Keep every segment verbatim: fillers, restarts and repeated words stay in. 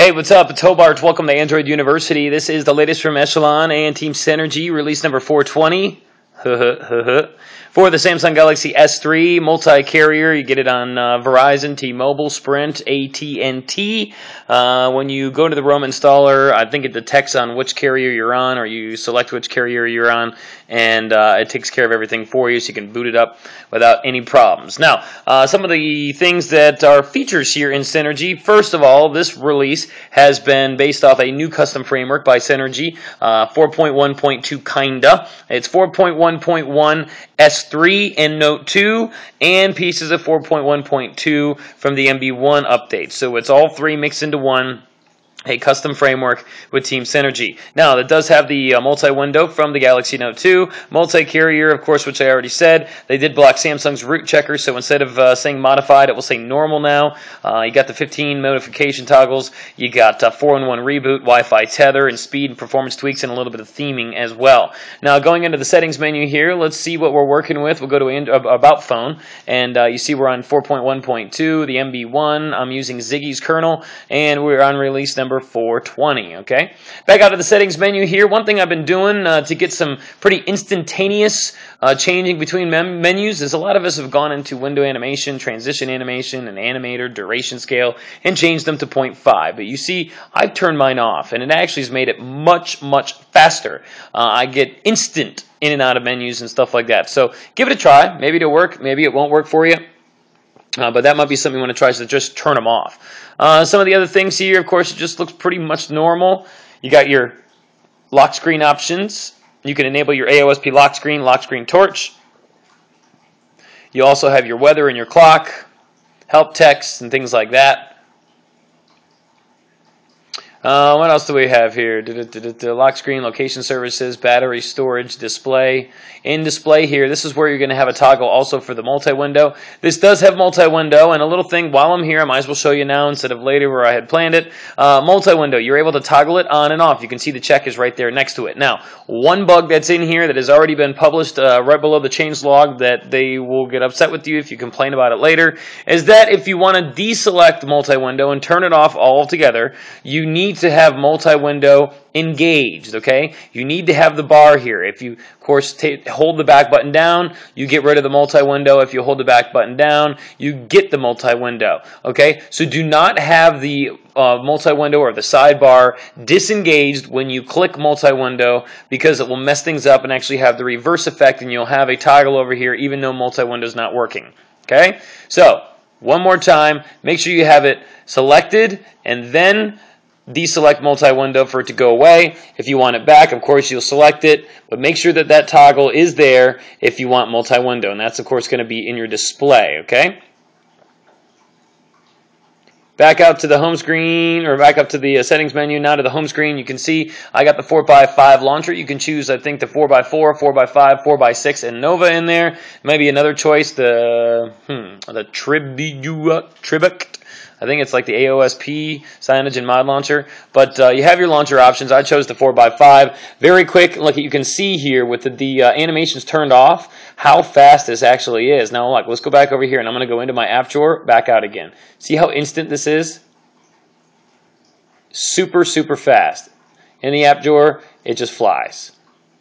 Hey, what's up? It's Hobart. Welcome to Android University. This is the latest from Echelon and Team Synergy, release number four twenty for the Samsung Galaxy S three multi-carrier. You get it on uh, Verizon, T-Mobile, Sprint, A T and T. Uh, when you go to the Roam installer, I think it detects on which carrier you're on, or you select which carrier you're on, and uh, it takes care of everything for you, so you can boot it up without any problems. Now, uh, some of the things that are features here in Synergy. First of all, this release has been based off a new custom framework by Synergy, uh, four point one point two kinda. It's four point one point one S three and Note two and pieces of four point one point two from the M B one update. So it's all three mixed into one, a custom framework with Team Synergy. Now, that does have the uh, multi-window from the Galaxy Note two, multi-carrier, of course, which I already said. They did block Samsung's root checker, so instead of uh, saying modified, it will say normal now. Uh, you got the fifteen notification toggles. You got uh, four in one reboot, Wi-Fi tether, and speed and performance tweaks, and a little bit of theming as well. Now, going into the settings menu here, let's see what we're working with. We'll go to and, uh, About Phone, and uh, you see we're on four point one point two, the M B one. I'm using Ziggy's kernel, and we're on release number four twenty, okay? Back out of the settings menu here, one thing I've been doing uh, to get some pretty instantaneous uh, changing between mem menus is a lot of us have gone into window animation, transition animation, and animator, duration scale, and changed them to zero point five. But you see, I've turned mine off, and it actually has made it much, much faster. Uh, I get instant in and out of menus and stuff like that. So give it a try. Maybe it'll work. Maybe it won't work for you. Uh, but that might be something you want to try, so just turn them off. Uh, some of the other things here, of course, it just looks pretty much normal. You got your lock screen options. You can enable your A O S P lock screen, lock screen torch. You also have your weather and your clock, help text, and things like that. Uh, what else do we have here? The lock screen, location services, battery storage, display. In display here, this is where you're going to have a toggle also for the multi-window. This does have multi-window, and a little thing while I'm here, I might as well show you now instead of later where I had planned it. Uh, multi-window, you're able to toggle it on and off. You can see the check is right there next to it. Now, one bug that's in here that has already been published uh, right below the change log that they will get upset with you if you complain about it later is that if you want to deselect multi-window and turn it off altogether, you need to have multi-window engaged, okay? You need to have the bar here. If you, of course, hold the back button down, you get rid of the multi-window. If you hold the back button down, you get the multi-window, okay? So do not have the uh, multi-window or the sidebar disengaged when you click multi-window, because it will mess things up and actually have the reverse effect, and you'll have a toggle over here even though multi-window is not working, okay? So one more time, make sure you have it selected and then deselect multi-window for it to go away. If you want it back, of course, you'll select it, but make sure that that toggle is there if you want multi-window, and that's, of course, going to be in your display, okay? Back out to the home screen, or back up to the uh, settings menu, now to the home screen. You can see I got the four by five launcher. You can choose, I think, the four by four, four by five, four by six, and Nova in there. Maybe another choice, the, hmm, the Tribuc. I think it's like the A O S P, Cyanogen Mod launcher. But uh, you have your launcher options. I chose the four by five. Very quick. Look, you can see here with the, the uh, animations turned off how fast this actually is. Now, look, let's go back over here, and I'm going to go into my app drawer, back out again. See how instant this is? Super, super fast. In the app drawer, it just flies.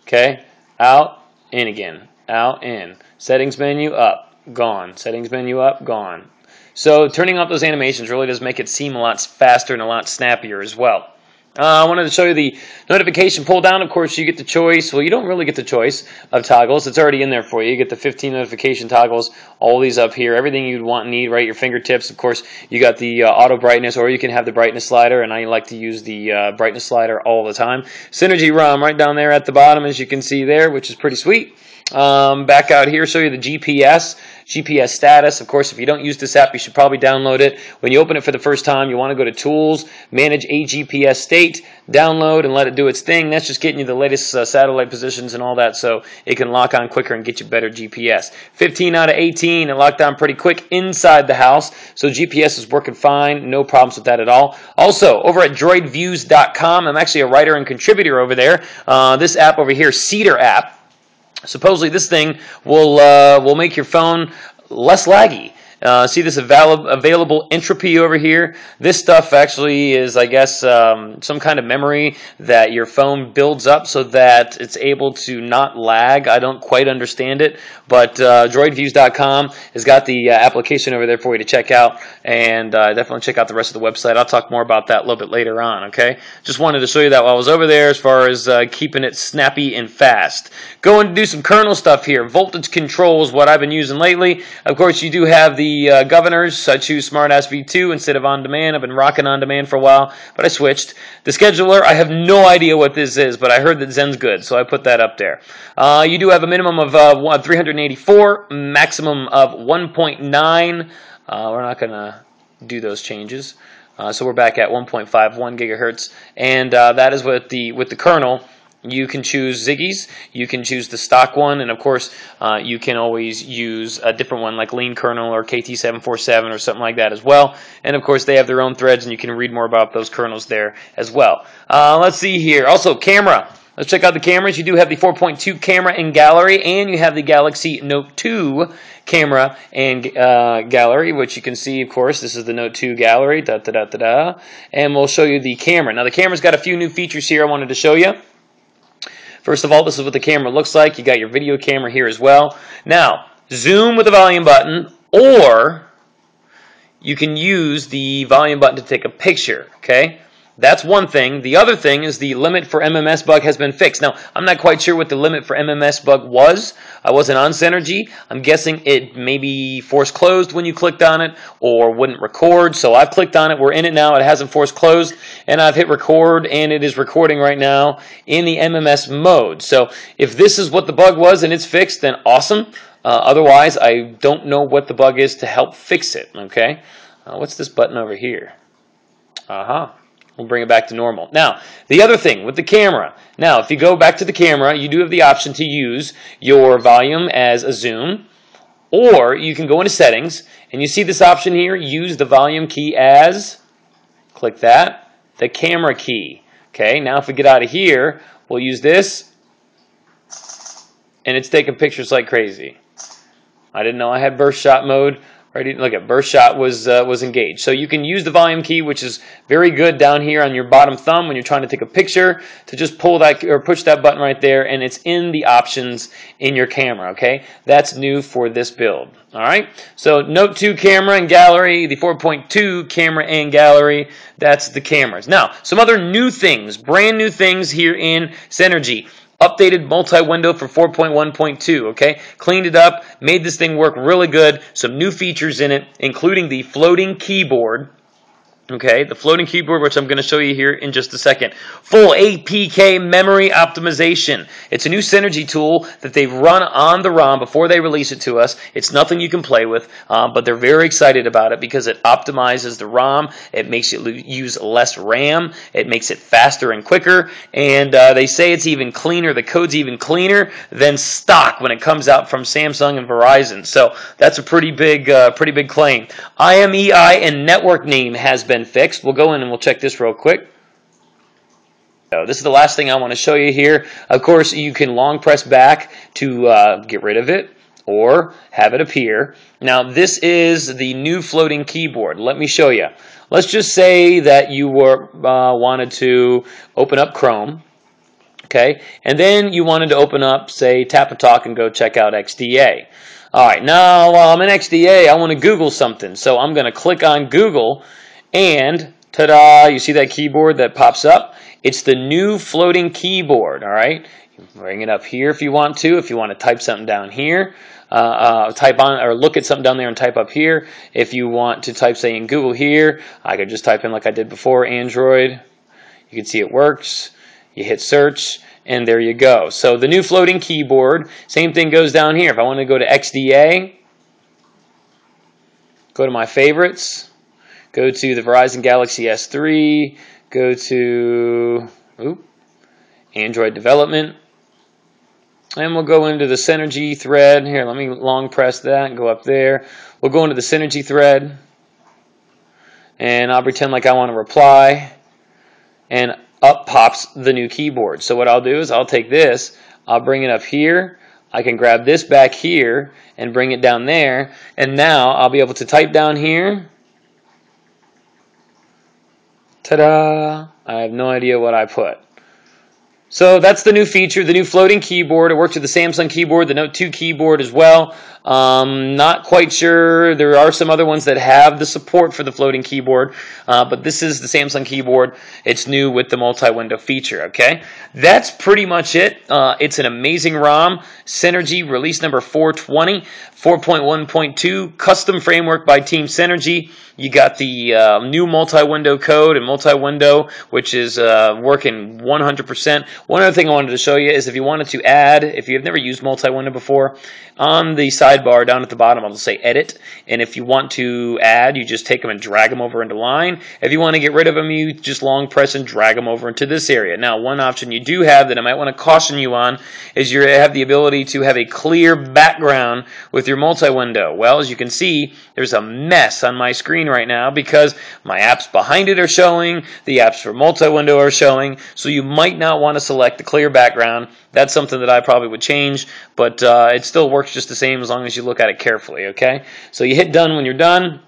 Okay? Out, in again. Out, in. Settings menu, up. Gone. Settings menu, up. Gone. So turning off those animations really does make it seem a lot faster and a lot snappier as well. Uh, I wanted to show you the notification pull down. Of course, you get the choice. Well, you don't really get the choice of toggles. It's already in there for you. You get the fifteen notification toggles, all these up here, everything you'd want and need right at your fingertips. Of course, you got the uh, auto brightness, or you can have the brightness slider, and I like to use the uh, brightness slider all the time. Synergy ROM right down there at the bottom, as you can see there, which is pretty sweet. Um, back out here, show you the G P S. G P S status. Of course, if you don't use this app, you should probably download it. When you open it for the first time, you want to go to Tools, Manage a G P S State, download, and let it do its thing. That's just getting you the latest uh, satellite positions and all that, so it can lock on quicker and get you better G P S. fifteen out of eighteen, it locked on pretty quick inside the house, so G P S is working fine. No problems with that at all. Also, over at droid views dot com, I'm actually a writer and contributor over there. Uh, this app over here, Cedar app. Supposedly, this thing will uh, will make your phone less laggy. Uh, see this avail available entropy over here? This stuff actually is, I guess, um, some kind of memory that your phone builds up so that it's able to not lag. I don't quite understand it, but uh, droid views dot com has got the uh, application over there for you to check out, and uh, definitely check out the rest of the website. I'll talk more about that a little bit later on, okay? Just wanted to show you that while I was over there as far as uh, keeping it snappy and fast. Going to do some kernel stuff here. Voltage control is what I've been using lately. Of course, you do have the uh, governors. I choose Smartass V two instead of On Demand. I've been rocking On Demand for a while, but I switched. The scheduler, I have no idea what this is, but I heard that Zen's good, so I put that up there. Uh, you do have a minimum of uh, three hundred eighty-four, maximum of one point nine. Uh, we're not going to do those changes. Uh, so we're back at one point five one gigahertz, and uh, that is with the with the kernel. You can choose Ziggy's, you can choose the stock one, and of course uh, you can always use a different one like Lean Kernel or K T seven forty-seven or something like that as well. And of course they have their own threads, and you can read more about those kernels there as well. Uh, let's see here. Also, camera. Let's check out the cameras. You do have the four point two camera and gallery, and you have the Galaxy Note two camera and uh, gallery, which you can see, of course, this is the Note two gallery, da da da da da, and we'll show you the camera. Now, the camera's got a few new features here I wanted to show you. First of all, this is what the camera looks like. You got your video camera here as well. Now, zoom with the volume button, or you can use the volume button to take a picture, okay? That's one thing. The other thing is the limit for M M S bug has been fixed. Now, I'm not quite sure what the limit for M M S bug was. I wasn't on Synergy. I'm guessing it maybe force closed when you clicked on it or wouldn't record. So I've clicked on it. We're in it now. It hasn't force closed. And I've hit record, and it is recording right now in the M M S mode. So if this is what the bug was and it's fixed, then awesome. Uh, otherwise, I don't know what the bug is to help fix it. Okay. Uh, what's this button over here? Uh-huh. We'll bring it back to normal. Now, the other thing with the camera. Now, if you go back to the camera, you do have the option to use your volume as a zoom, or you can go into settings, and you see this option here, use the volume key as, click that, the camera key. Okay, now if we get out of here, we'll use this, and it's taking pictures like crazy. I didn't know I had burst shot mode. Look at burst shot was uh, was engaged. So you can use the volume key, which is very good down here on your bottom thumb when you're trying to take a picture, to just pull that or push that button right there, and it's in the options in your camera. Okay, that's new for this build. All right. So Note two camera and gallery, the four point two camera and gallery. That's the cameras. Now some other new things, brand new things here in Synergy. Updated multi-window for four point one point two, okay? Cleaned it up, made this thing work really good. Some new features in it, including the floating keyboard, okay? The floating keyboard, which I'm going to show you here in just a second. Full A P K memory optimization. It's a new Synergy tool that they've run on the ROM before they release it to us. It's nothing you can play with, um, but they're very excited about it because it optimizes the ROM. It makes it use less RAM. It makes it faster and quicker. And uh, they say it's even cleaner. The code's even cleaner than stock when it comes out from Samsung and Verizon. So that's a pretty big, uh, pretty big claim. I M E I and network name has been fixed. We'll go in and we'll check this real quick. So this is the last thing I want to show you here. Of course, you can long press back to uh, get rid of it or have it appear. Now, this is the new floating keyboard. Let me show you. Let's just say that you were uh, wanted to open up Chrome, okay, and then you wanted to open up, say, Tap and Talk and go check out X D A. All right, now while I'm in X D A, I want to Google something, so I'm going to click on Google. And ta-da, you see that keyboard that pops up? It's the new floating keyboard, all right? You can bring it up here if you want to, if you want to type something down here. Uh, uh, type on or look at something down there and type up here. If you want to type, say, in Google here, I could just type in like I did before, Android. You can see it works. You hit search, and there you go. So the new floating keyboard, same thing goes down here. If I want to go to X D A, go to my favorites. Go to the Verizon Galaxy S three, go to ooh, Android development, and we'll go into the Synergy thread. Here, let me long press that and go up there. We'll go into the Synergy thread, and I'll pretend like I want to reply, and up pops the new keyboard. So what I'll do is I'll take this, I'll bring it up here, I can grab this back here and bring it down there, and now I'll be able to type down here. Ta-da! I have no idea what I put. So that's the new feature, the new floating keyboard. It works with the Samsung keyboard, the Note two keyboard as well. Um, not quite sure. There are some other ones that have the support for the floating keyboard, uh, but this is the Samsung keyboard. It's new with the multi-window feature, okay? That's pretty much it. Uh, it's an amazing ROM. Synergy, release number four twenty, four point one point two, custom framework by Team Synergy. You got the uh, new multi-window code and multi-window, which is uh, working one hundred percent. One other thing I wanted to show you is if you wanted to add, if you've never used multi-window before, on the sidebar down at the bottom, I'll just say edit. And if you want to add, you just take them and drag them over into line. If you want to get rid of them, you just long press and drag them over into this area. Now, one option you do have that I might want to caution you on is you have the ability to have a clear background with your multi-window. Well, as you can see, there's a mess on my screen right now because my apps behind it are showing, the apps for multi-window are showing, so you might not want to select the clear background. That's something that I probably would change, but uh, it still works just the same as long as you look at it carefully, okay? So you hit done when you're done,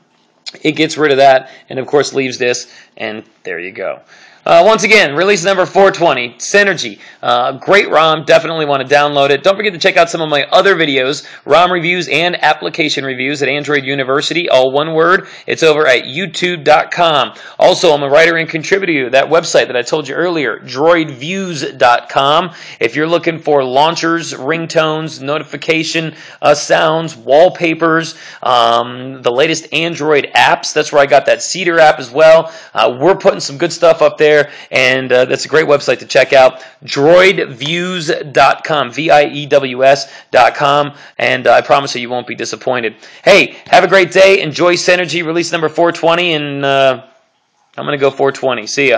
it gets rid of that, and of course leaves this, and there you go. Uh, once again, release number four twenty, Synergy. Uh, great ROM, definitely want to download it. Don't forget to check out some of my other videos, ROM reviews and application reviews at Android University, all one word. It's over at YouTube dot com. Also, I'm a writer and contributor to that website that I told you earlier, droid views dot com. If you're looking for launchers, ringtones, notification uh, sounds, wallpapers, um, the latest Android apps, that's where I got that Cedar app as well. Uh, we're putting some good stuff up there. And uh, that's a great website to check out, droid views dot com, V I E W S dot com, and uh, I promise you, you won't be disappointed. Hey, have a great day. Enjoy Synergy, release number four twenty, and uh, I'm going to go four twenty. See ya.